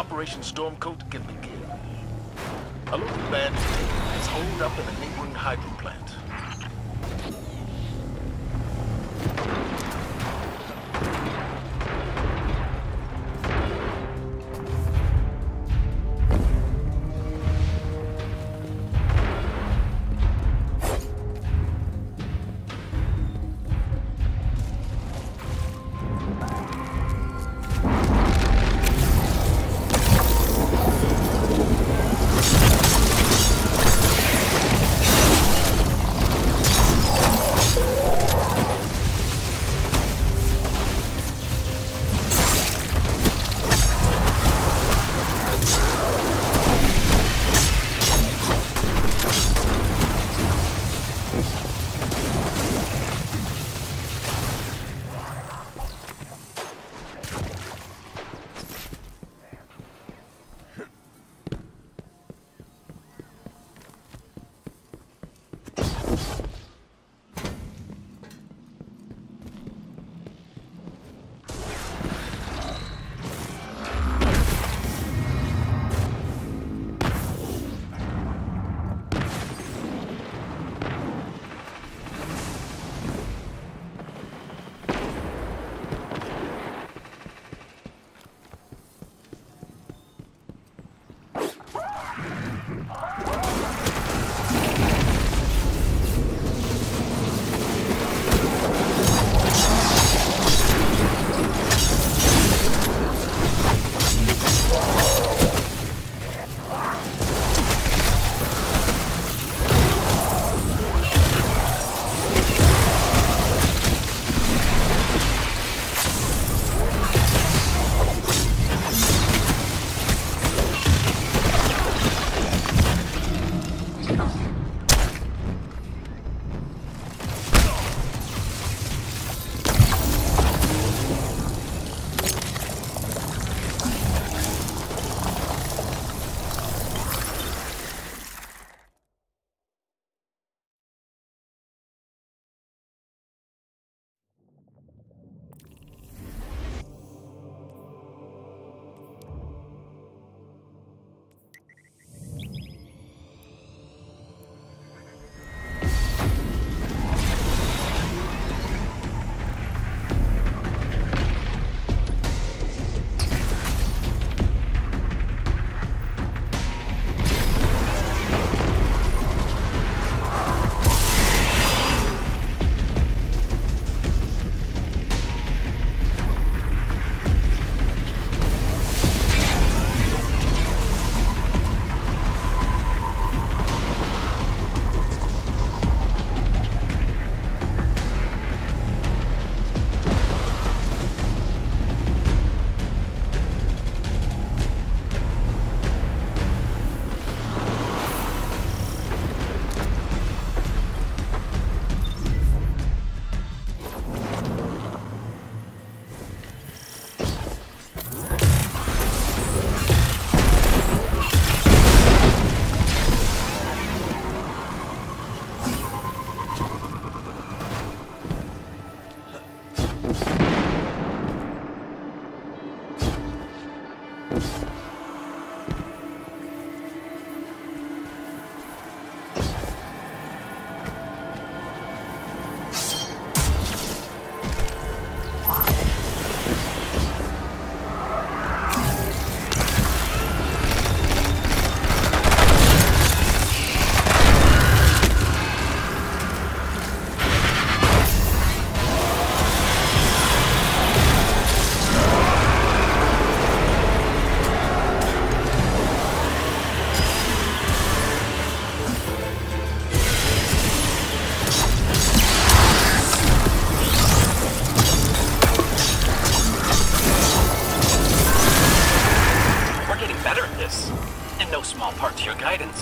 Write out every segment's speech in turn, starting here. Operation Stormcoat can begin. A local band is holed up in a neighboring hydro plant.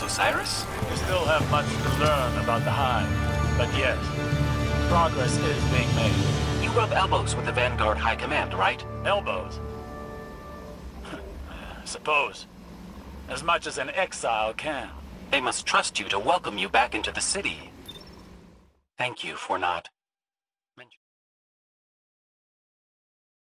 Osiris? You still have much to learn about the Hive, but yes, progress is being made. You rub elbows with the Vanguard High Command, right? Elbows? Suppose. As much as an exile can. They must trust you to welcome you back into the city. Thank you for not...